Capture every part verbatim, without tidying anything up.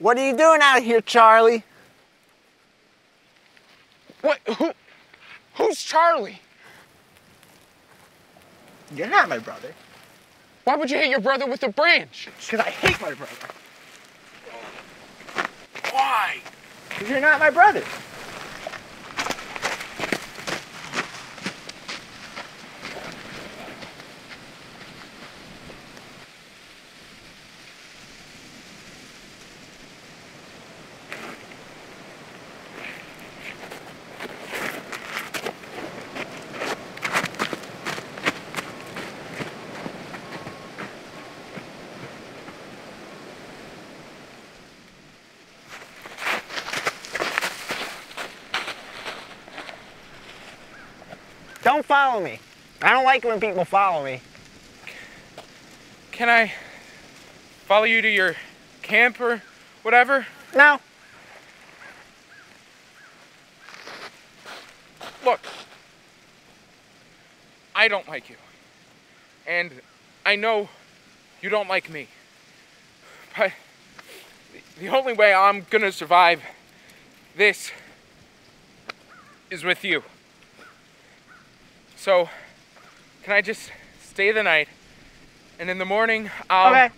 What are you doing out here, Charlie? What? Who? Who's Charlie? You're not my brother. Why would you hit your brother with a branch? Because I hate my brother. Why? Because you're not my brother. Don't follow me. I don't like it when people follow me. Can I follow you to your camp or whatever? No. Look, I don't like you. And I know you don't like me. But the only way I'm gonna survive this is with you. So, can I just stay the night, and in the morning, I'll... Okay.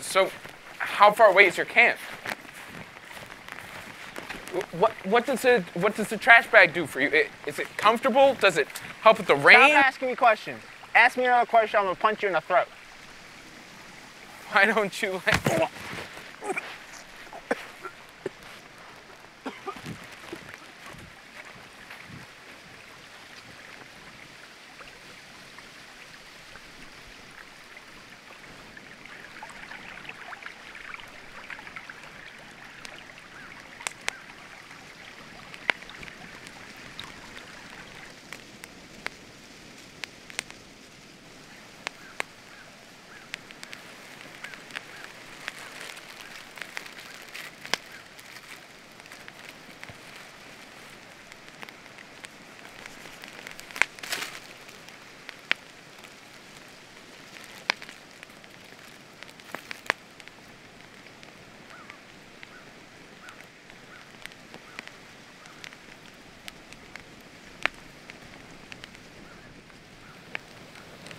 So, how far away is your camp? What, what, does the, what does the trash bag do for you? It, is it comfortable? Does it help with the rain? Stop asking me questions. Ask me another question, I'm going to punch you in the throat. Why don't you let...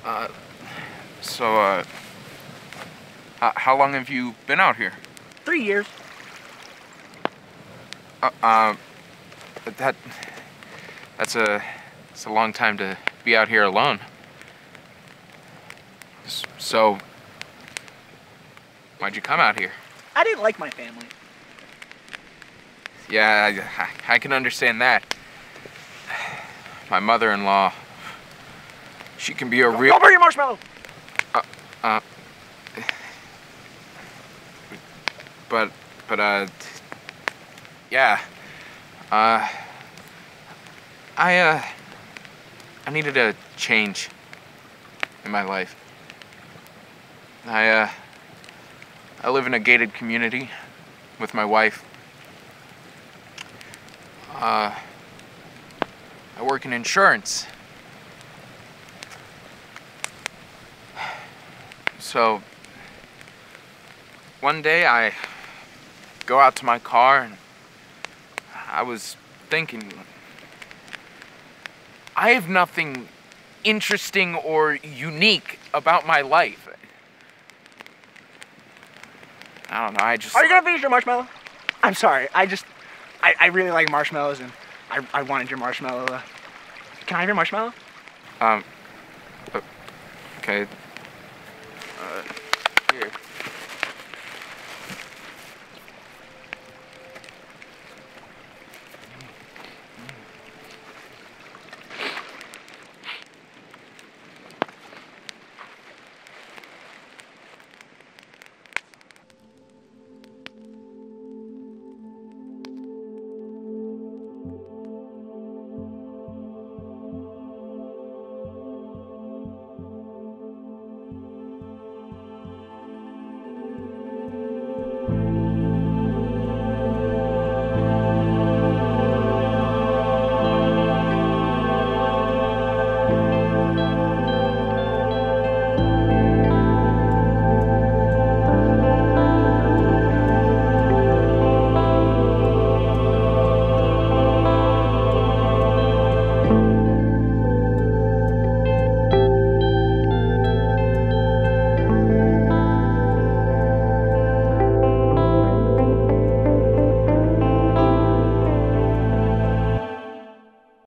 Uh, so, uh, uh, how long have you been out here? Three years. Uh, uh, that, that's a, that's a long time to be out here alone. So, why'd you come out here? I didn't like my family. Yeah, I, I can understand that. My mother-in-law. She can be a real... Don't burn your marshmallow! Uh, uh... But, but, uh... Yeah. Uh... I, uh... I needed a change in my life. I, uh... I live in a gated community with my wife. Uh... I work in insurance. So, one day I go out to my car and I was thinking, I have nothing interesting or unique about my life. I don't know, I just... Are you gonna finish your marshmallow? I'm sorry, I just, I, I really like marshmallows and I, I wanted your marshmallow. Uh, can I have your marshmallow? Um, okay. Uh...